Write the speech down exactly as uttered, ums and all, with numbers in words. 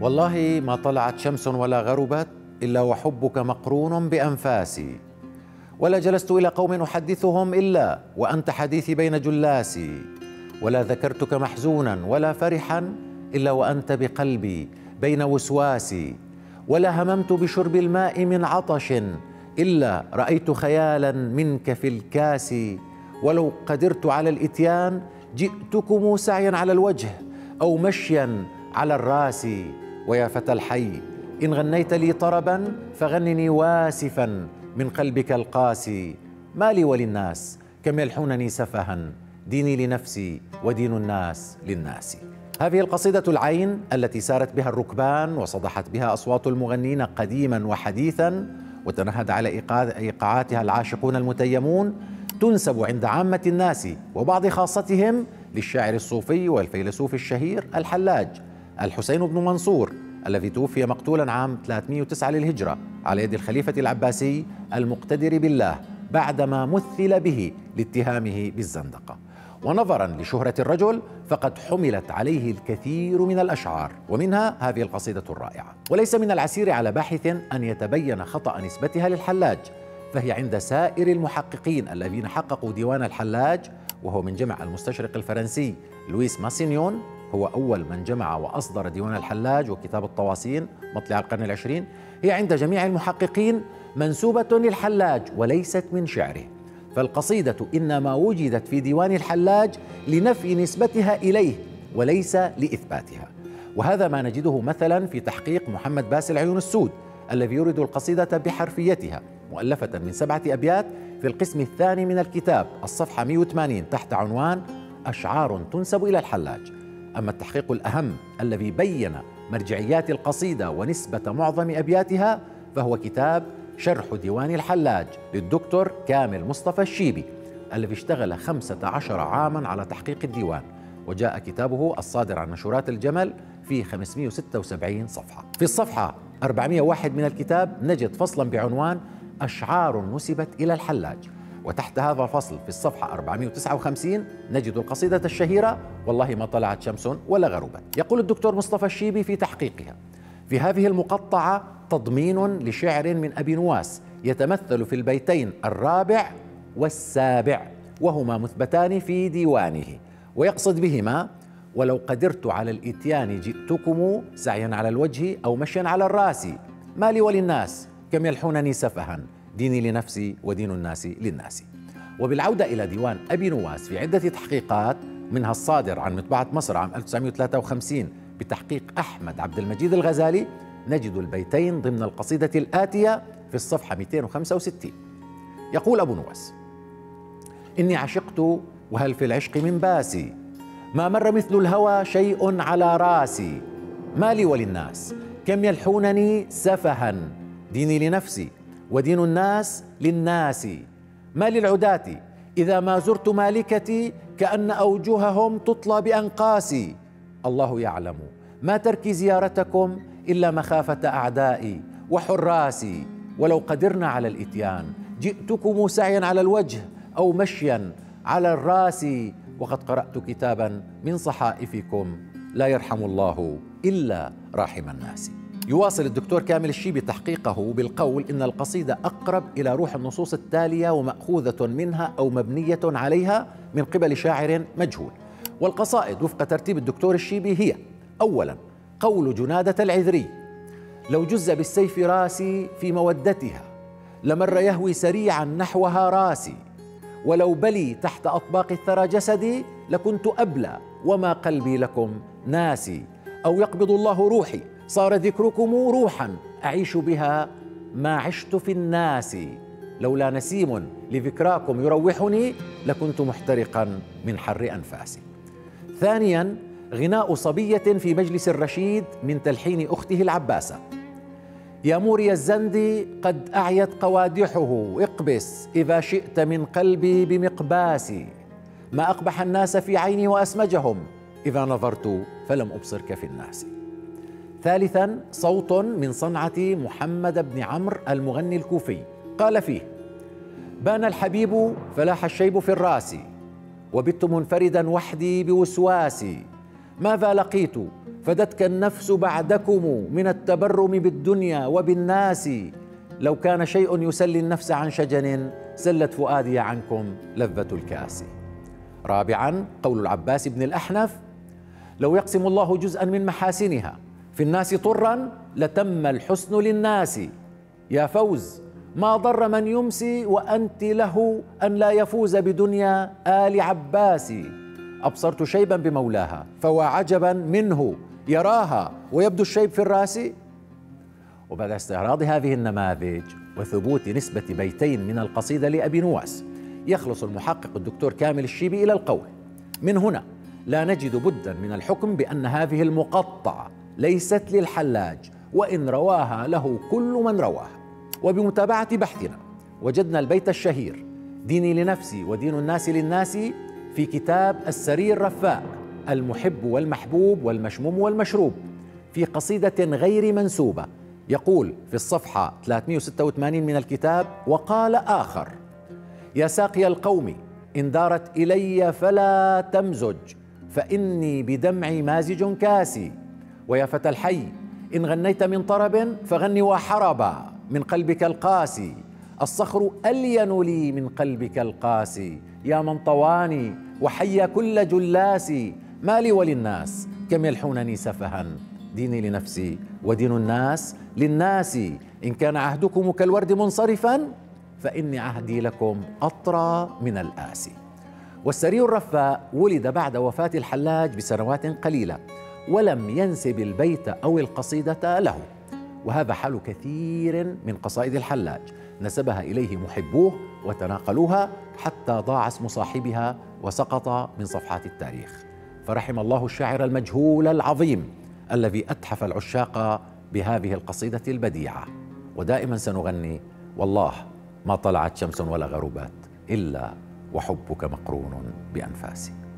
والله ما طلعت شمس ولا غربت إلا وحبك مقرون بأنفاسي، ولا جلست إلى قوم أحدثهم إلا وأنت حديثي بين جلاسي، ولا ذكرتك محزونا ولا فرحا إلا وأنت بقلبي بين وسواسي، ولا هممت بشرب الماء من عطش إلا رأيت خيالا منك في الكاس، ولو قدرت على الإتيان جئتكم سعيا على الوجه أو مشيا على الراس. ويا فتى الحي إن غنيت لي طربا فغنني واسفا من قلبك القاسي. ما لي وللناس كم يلحونني سفها، ديني لنفسي ودين الناس للناس. هذه القصيدة العين التي سارت بها الركبان وصدحت بها أصوات المغنين قديما وحديثا، وتنهد على إيقاعاتها العاشقون المتيمون، تنسب عند عامة الناس وبعض خاصتهم للشاعر الصوفي والفيلسوف الشهير الحلاج الحسين بن منصور، الذي توفي مقتولا عام ثلاثمئة وتسعة للهجرة على يد الخليفة العباسي المقتدر بالله، بعدما مثل به لاتهامه بالزندقة. ونظرا لشهرة الرجل فقد حملت عليه الكثير من الأشعار، ومنها هذه القصيدة الرائعة. وليس من العسير على باحث أن يتبين خطأ نسبتها للحلاج، فهي عند سائر المحققين الذين حققوا ديوان الحلاج، وهو من جمع المستشرق الفرنسي لويس ماسينيون، هو أول من جمع وأصدر ديوان الحلاج وكتاب الطواسين مطلع القرن العشرين، هي عند جميع المحققين منسوبة للحلاج وليست من شعره. فالقصيدة إنما وجدت في ديوان الحلاج لنفي نسبتها إليه وليس لإثباتها. وهذا ما نجده مثلا في تحقيق محمد باسل عيون السود الذي يورد القصيدة بحرفيتها، مؤلفة من سبعة أبيات في القسم الثاني من الكتاب الصفحة مئة وثمانين تحت عنوان أشعار تنسب إلى الحلاج. أما التحقيق الأهم الذي بين مرجعيات القصيدة ونسبة معظم أبياتها فهو كتاب شرح ديوان الحلاج للدكتور كامل مصطفى الشيبي الذي اشتغل خمسة عشر عاما على تحقيق الديوان، وجاء كتابه الصادر عن منشورات الجمل في خمسمئة وستة وسبعين صفحة. في الصفحة أربعمئة وواحد من الكتاب نجد فصلا بعنوان أشعار نسبت إلى الحلاج، وتحت هذا الفصل في الصفحة أربعمئة وتسعة وخمسين نجد القصيدة الشهيرة والله ما طلعت شمس ولا غربت. يقول الدكتور مصطفى الشيبي في تحقيقها: في هذه المقطعة تضمين لشعر من أبي نواس يتمثل في البيتين الرابع والسابع، وهما مثبتان في ديوانه، ويقصد بهما ولو قدرت على الإتيان جئتكم سعيا على الوجه أو مشيا على الرأس، ما لي وللناس كم يلحونني سفها، ديني لنفسي ودين الناس للناس. وبالعودة إلى ديوان أبي نواس في عدة تحقيقات، منها الصادر عن مطبعة مصر عام ألف وتسعمئة وثلاثة وخمسين بتحقيق أحمد عبد المجيد الغزالي، نجد البيتين ضمن القصيدة الآتية في الصفحة مئتين وخمسة وستين. يقول أبو نواس: إني عشقت وهل في العشق من باسي، ما مر مثل الهوى شيء على راسي، ما لي وللناس كم يلحونني سفها، ديني لنفسي ودين الناس للناس. ما للعداة إذا ما زرت مالكتي، كأن أوجههم تطلى بأنقاسي. الله يعلم ما تركي زيارتكم إلا مخافة أعدائي وحراسي، ولو قدرنا على الإتيان جئتكم سعيا على الوجه أو مشيا على الراس، وقد قرأت كتابا من صحائفكم لا يرحم الله إلا راحم الناس. يواصل الدكتور كامل الشيبي تحقيقه بالقول إن القصيدة أقرب إلى روح النصوص التالية ومأخوذة منها أو مبنية عليها من قبل شاعر مجهول. والقصائد وفق ترتيب الدكتور الشيبي هي: أولا قول جنادة العذري: لو جز بالسيف راسي في مودتها، لمر يهوي سريعا نحوها راسي، ولو بلي تحت أطباق الثرى جسدي، لكنت أبلى وما قلبي لكم ناسي، أو يقبض الله روحي صار ذكركم روحا، أعيش بها ما عشت في الناس، لولا نسيم لذكراكم يروحني، لكنت محترقا من حر أنفاسي. ثانيا غناء صبية في مجلس الرشيد من تلحين أخته العباسة: يا موري الزندي قد أعيت قوادحه، اقبس إذا شئت من قلبي بمقباسي، ما أقبح الناس في عيني وأسمجهم، إذا نظرت فلم أبصرك في الناس. ثالثا صوت من صنعة محمد بن عمرو المغني الكوفي قال فيه: بان الحبيب فلاح الشيب في الراس، وبت منفردا وحدي بوسواسي، ماذا لقيت فدتك النفس بعدكم من التبرم بالدنيا وبالناس، لو كان شيء يسلي النفس عن شجن سلت فؤادي عنكم لذة الكاس. رابعا قول العباس بن الأحنف: لو يقسم الله جزءا من محاسنها في الناس طرا لتم الحسن للناس. يا فوز ما ضر من يمسي وأنت له أن لا يفوز بدنيا آل عباس. أبصرت شيبا بمولاها فوعجبا منه يراها ويبدو الشيب في الراس. وبعد استعراض هذه النماذج وثبوت نسبة بيتين من القصيدة لأبي نواس يخلص المحقق الدكتور كامل الشيبي إلى القول: من هنا لا نجد بدا من الحكم بأن هذه المقطعة ليست للحلاج وإن رواها له كل من رواها. وبمتابعة بحثنا وجدنا البيت الشهير ديني لنفسي ودين الناس للناس في كتاب السرير رفاء المحب والمحبوب والمشموم والمشروب في قصيدة غير منسوبة يقول في الصفحة ثلاثمئة وستة وثمانين من الكتاب: وقال آخر: يا ساقي القوم إن دارت إلي فلا تمزج فإني بدمعي مازج كاسي. ويا فتى الحي إن غنيت من طرب فغني وحربا من قلبك القاسي. الصخر ألين لي من قلبك القاسي. يا من طواني وحيا كل جلاسي. مالي وللناس كم يلحونني سفها. ديني لنفسي ودين الناس للناس. إن كان عهدكم كالورد منصرفا فإني عهدي لكم أطرى من الآسي. والسري الرفاء ولد بعد وفاة الحلاج بسنوات قليلة ولم ينسب البيت أو القصيدة له، وهذا حال كثير من قصائد الحلاج، نسبها إليه محبوه وتناقلوها حتى ضاع اسم صاحبها وسقط من صفحات التاريخ. فرحم الله الشاعر المجهول العظيم الذي أتحف العشاق بهذه القصيدة البديعة. ودائما سنغني: والله ما طلعت شمس ولا غربت إلا وحبك مقرون بأنفاسي.